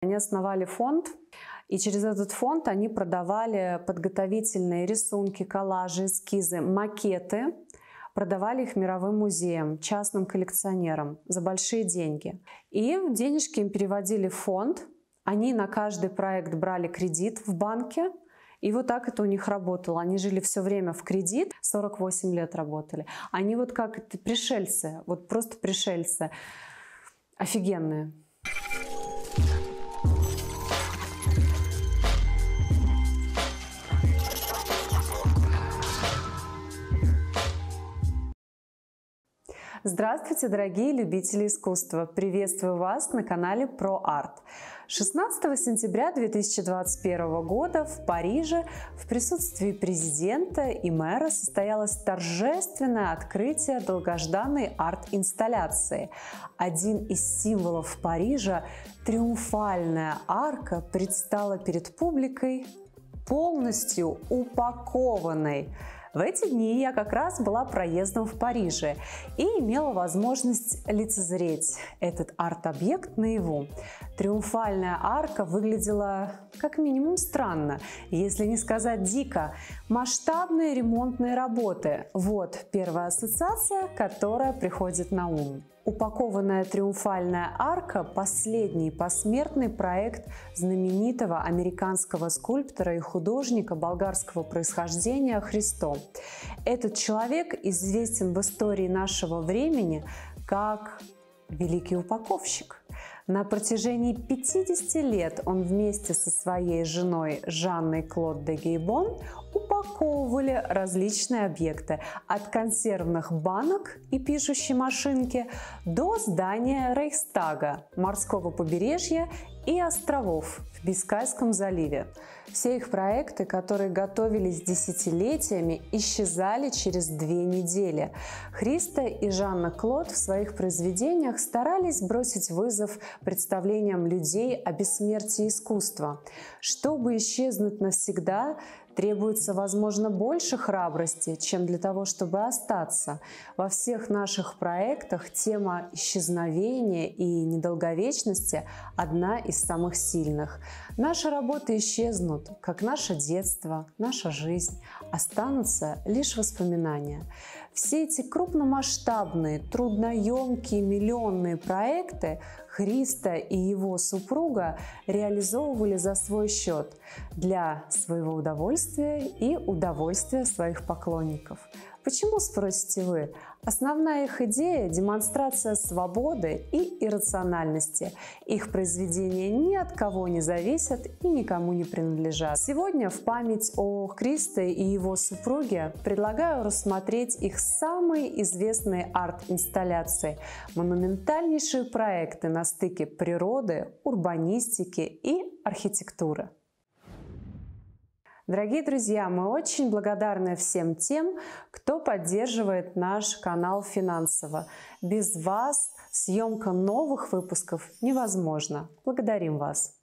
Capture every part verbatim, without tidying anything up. Они основали фонд, и через этот фонд они продавали подготовительные рисунки, коллажи, эскизы, макеты, продавали их мировым музеям, частным коллекционерам за большие деньги. И денежки им переводили в фонд, они на каждый проект брали кредит в банке, и вот так это у них работало. Они жили все время в кредит, сорок восемь лет работали. Они вот как пришельцы, вот просто пришельцы, офигенные. Здравствуйте, дорогие любители искусства! Приветствую вас на канале Про Арт. шестнадцатого сентября две тысячи двадцать первого года в Париже в присутствии президента и мэра состоялось торжественное открытие долгожданной арт-инсталляции. Один из символов Парижа, Триумфальная арка, предстала перед публикой полностью упакованной. В эти дни я как раз была проездом в Париже и имела возможность лицезреть этот арт-объект наяву. Триумфальная арка выглядела как минимум странно, если не сказать дико. Масштабные ремонтные работы – вот первая ассоциация, которая приходит на ум. Упакованная триумфальная арка – последний посмертный проект знаменитого американского скульптора и художника болгарского происхождения Христо. Этот человек известен в истории нашего времени как великий упаковщик. На протяжении пятидесяти лет он вместе со своей женой Жанной Клод де Гейбон упаковывали различные объекты от консервных банок и пишущей машинки до здания Рейхстага, морского побережья и островов в Бискайском заливе. Все их проекты, которые готовились десятилетиями, исчезали через две недели. Христо и Жанна Клод в своих произведениях старались бросить вызов представлениям людей о бессмертии искусства. Чтобы исчезнуть навсегда, требуется, возможно, больше храбрости, чем для того, чтобы остаться. Во всех наших проектах тема исчезновения и недолговечности одна из самых сильных. Наши работы исчезнут, как наше детство, наша жизнь. Останутся лишь воспоминания. Все эти крупномасштабные, трудноемкие, миллионные проекты Христо и его супруга реализовывали за свой счет для своего удовольствия и удовольствия своих поклонников. Почему, спросите вы? Основная их идея – демонстрация свободы и иррациональности. Их произведения ни от кого не зависят и никому не принадлежат. Сегодня в память о Христо и его супруге предлагаю рассмотреть их самые известные арт-инсталляции – монументальнейшие проекты на стыке природы, урбанистики и архитектуры. Дорогие друзья, мы очень благодарны всем тем, кто поддерживает наш канал финансово. Без вас съемка новых выпусков невозможна. Благодарим вас!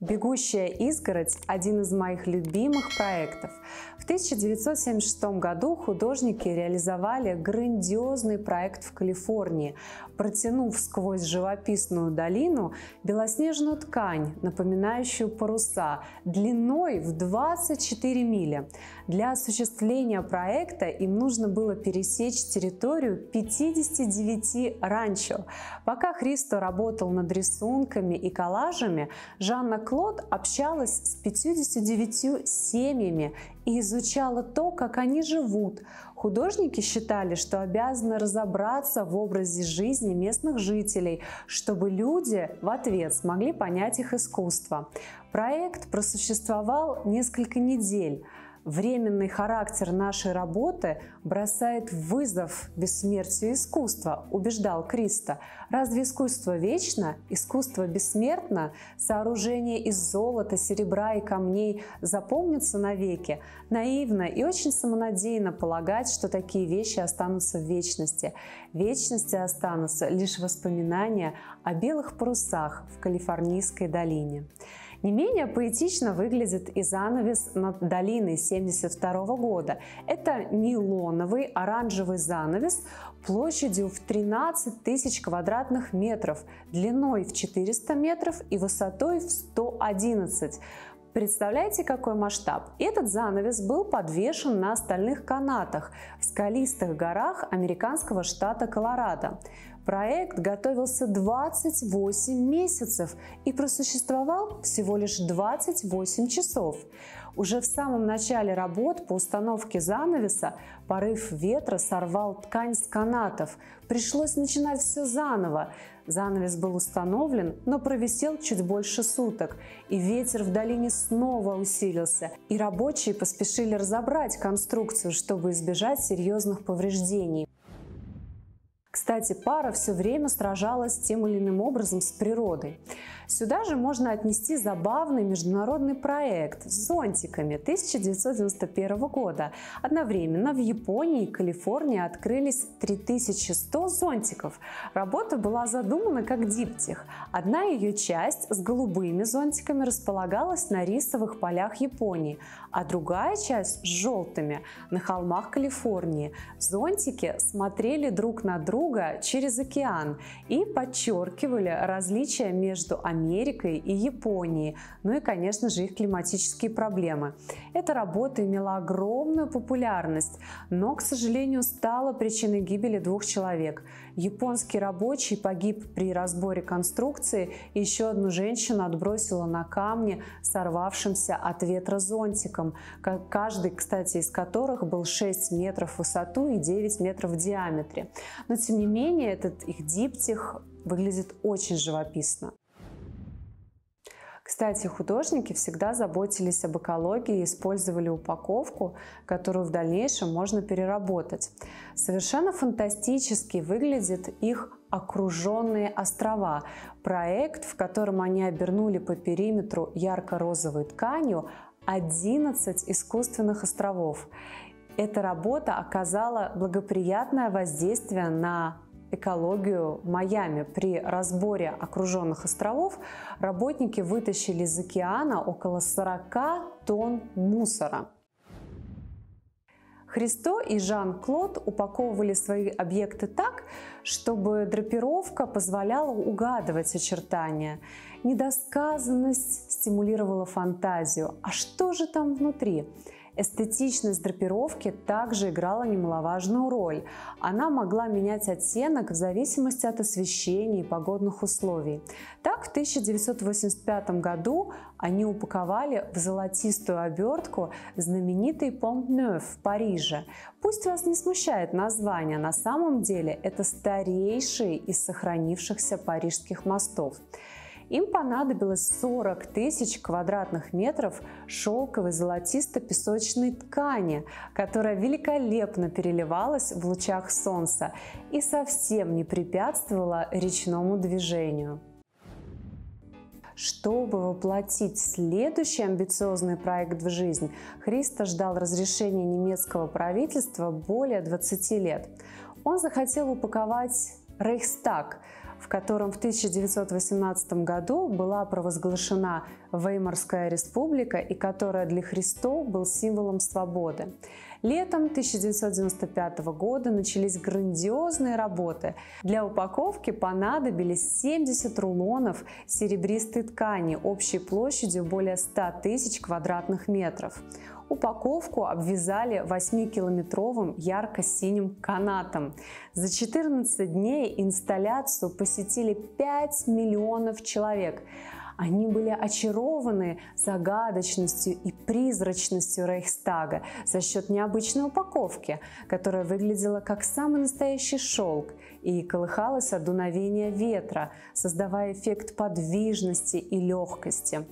«Бегущая изгородь» – один из моих любимых проектов. В тысяча девятьсот семьдесят шестом году художники реализовали грандиозный проект в Калифорнии, протянув сквозь живописную долину белоснежную ткань, напоминающую паруса, длиной в двадцать четыре мили. Для осуществления проекта им нужно было пересечь территорию пятидесяти девяти ранчо. Пока Христо работал над рисунками и коллажами, Жанна Клод общалась с пятьюдесятью девятью семьями и изучала то, как они живут. Художники считали, что обязаны разобраться в образе жизни местных жителей, чтобы люди в ответ смогли понять их искусство. Проект просуществовал несколько недель. Временный характер нашей работы бросает вызов бессмертию искусства, убеждал Христо. Разве искусство вечно? Искусство бессмертно? Сооружение из золота, серебра и камней запомнится навеки? Наивно и очень самонадеянно полагать, что такие вещи останутся в вечности. В вечности останутся лишь воспоминания о белых парусах в Калифорнийской долине. Не менее поэтично выглядит и занавес над долиной тысяча девятьсот семьдесят второго года. Это нейлоновый оранжевый занавес площадью в тринадцать тысяч квадратных метров, длиной в четыреста метров и высотой в сто одиннадцать. Представляете, какой масштаб? Этот занавес был подвешен на стальных канатах в скалистых горах американского штата Колорадо. Проект готовился двадцать восемь месяцев и просуществовал всего лишь двадцать восемь часов. Уже в самом начале работ по установке занавеса порыв ветра сорвал ткань с канатов. Пришлось начинать все заново. Занавес был установлен, но провисел чуть больше суток. И ветер в долине снова усилился. И рабочие поспешили разобрать конструкцию, чтобы избежать серьезных повреждений. Кстати, пара все время сражалась тем или иным образом с природой. Сюда же можно отнести забавный международный проект с зонтиками тысяча девятьсот девяносто первого года. Одновременно в Японии и Калифорнии открылись три тысячи сто зонтиков. Работа была задумана как диптих. Одна ее часть с голубыми зонтиками располагалась на рисовых полях Японии, а другая часть с желтыми на холмах Калифорнии. Зонтики смотрели друг на друга через океан и подчеркивали различия между Америкой и Японией, ну и, конечно же, их климатические проблемы. Эта работа имела огромную популярность, но, к сожалению, стала причиной гибели двух человек. Японский рабочий погиб при разборе конструкции, и еще одну женщину отбросило на камни сорвавшимся от ветра зонтиком, каждый, кстати, из которых был шесть метров в высоту и девять метров в диаметре. Но, тем не менее, этот их диптих выглядит очень живописно. Кстати, художники всегда заботились об экологии и использовали упаковку, которую в дальнейшем можно переработать. Совершенно фантастически выглядит их «Окруженные острова» – проект, в котором они обернули по периметру ярко-розовой тканью одиннадцать искусственных островов. Эта работа оказала благоприятное воздействие на экологию Майами. При разборе окруженных островов работники вытащили из океана около сорока тонн мусора. Христо и Жан Клод упаковывали свои объекты так, чтобы драпировка позволяла угадывать очертания. Недосказанность стимулировала фантазию. А что же там внутри? Эстетичность драпировки также играла немаловажную роль. Она могла менять оттенок в зависимости от освещения и погодных условий. Так, в тысяча девятьсот восемьдесят пятом году они упаковали в золотистую обертку знаменитый Pont Neuf в Париже. Пусть вас не смущает название, на самом деле это старейший из сохранившихся парижских мостов. Им понадобилось сорок тысяч квадратных метров шелковой золотисто-песочной ткани, которая великолепно переливалась в лучах солнца и совсем не препятствовала речному движению. Чтобы воплотить следующий амбициозный проект в жизнь, Христо ждал разрешения немецкого правительства более двадцати лет. Он захотел упаковать Рейхстаг, в котором в тысяча девятьсот восемнадцатом году была провозглашена Веймарская республика и которая для Христо был символом свободы. Летом тысяча девятьсот девяносто пятого года начались грандиозные работы. Для упаковки понадобились семьдесят рулонов серебристой ткани общей площадью более ста тысяч квадратных метров. Упаковку обвязали восьмикилометровым ярко-синим канатом. За четырнадцать дней инсталляцию посетили пять миллионов человек. Они были очарованы загадочностью и призрачностью Рейхстага за счет необычной упаковки, которая выглядела как самый настоящий шелк и колыхалась от дуновения ветра, создавая эффект подвижности и легкости.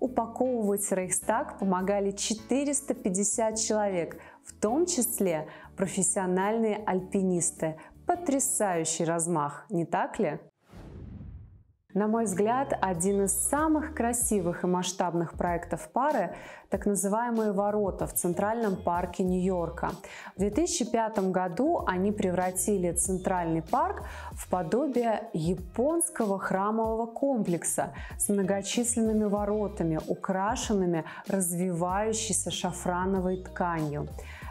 Упаковывать Рейхстаг помогали четыреста пятьдесят человек, в том числе профессиональные альпинисты. Потрясающий размах, не так ли? На мой взгляд, один из самых красивых и масштабных проектов пары – так называемые «Ворота» в Центральном парке Нью-Йорка. В две тысячи пятом году они превратили Центральный парк в подобие японского храмового комплекса с многочисленными воротами, украшенными развивающейся шафрановой тканью.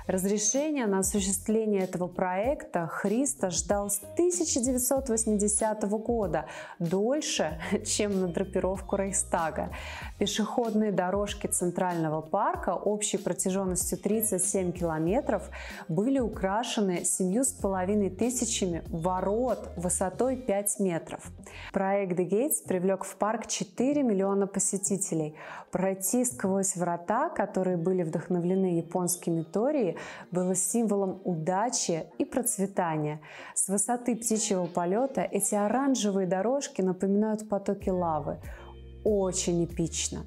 Разрешение на осуществление этого проекта Христо ждал с тысяча девятьсот восьмидесятого года, дольше, чем на драпировку Рейхстага. Пешеходные дорожки Центрального парка общей протяженностью тридцать семь километров были украшены семью с половиной тысячами ворот высотой пять метров. Проект The Gates привлек в парк четыре миллиона посетителей. Пройти сквозь врата, которые были вдохновлены японскими торией, было символом удачи и процветания. С высоты птичьего полета эти оранжевые дорожки напоминают потоки лавы. Очень эпично.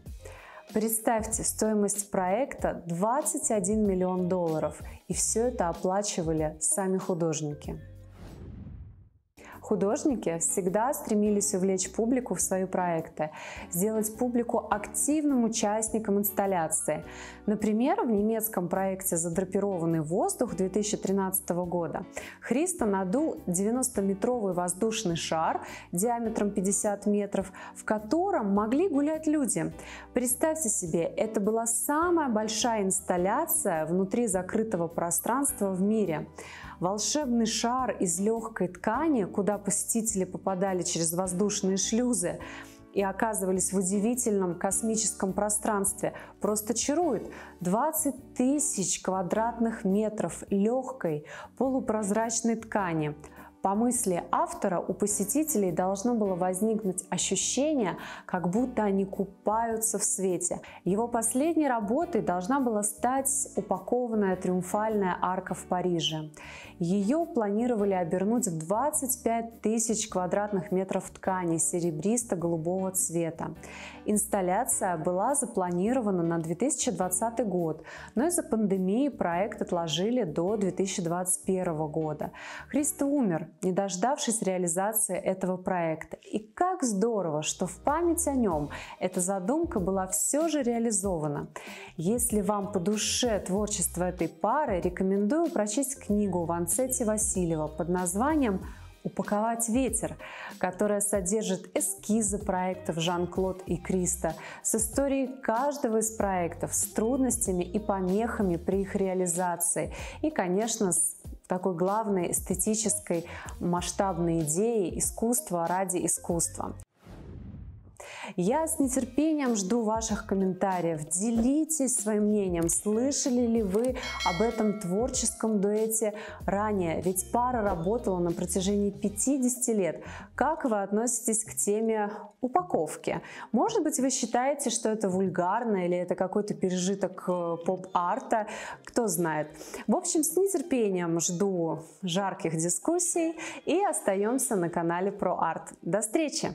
Представьте, стоимость проекта двадцать один миллион долларов, и все это оплачивали сами художники. Художники всегда стремились увлечь публику в свои проекты, сделать публику активным участником инсталляции. Например, в немецком проекте «Задрапированный воздух» две тысячи тринадцатого года Христо надул девяностометровый воздушный шар диаметром пятьдесят метров, в котором могли гулять люди. Представьте себе, это была самая большая инсталляция внутри закрытого пространства в мире. Волшебный шар из легкой ткани, куда посетители попадали через воздушные шлюзы и оказывались в удивительном космическом пространстве, просто чарует. двадцать тысяч квадратных метров легкой полупрозрачной ткани. По мысли автора, у посетителей должно было возникнуть ощущение, как будто они купаются в свете. Его последней работой должна была стать упакованная Триумфальная арка в Париже. Ее планировали обернуть в двадцать пять тысяч квадратных метров ткани серебристо-голубого цвета. Инсталляция была запланирована на две тысячи двадцатый год, но из-за пандемии проект отложили до две тысячи двадцать первого года. Христо умер, не дождавшись реализации этого проекта. И как здорово, что в память о нем эта задумка была все же реализована. Если вам по душе творчество этой пары, рекомендую прочесть книгу Ванцетти Васильева под названием «Упаковать ветер», которая содержит эскизы проектов Жан Клод и Христо с историей каждого из проектов, с трудностями и помехами при их реализации и, конечно, с такой главной эстетической масштабной идеей искусства ради искусства. Я с нетерпением жду ваших комментариев. Делитесь своим мнением, слышали ли вы об этом творческом дуэте ранее, ведь пара работала на протяжении пятидесяти лет. Как вы относитесь к теме упаковки? Может быть, вы считаете, что это вульгарно или это какой-то пережиток поп-арта, кто знает. В общем, с нетерпением жду жарких дискуссий и остаемся на канале про арт. До встречи!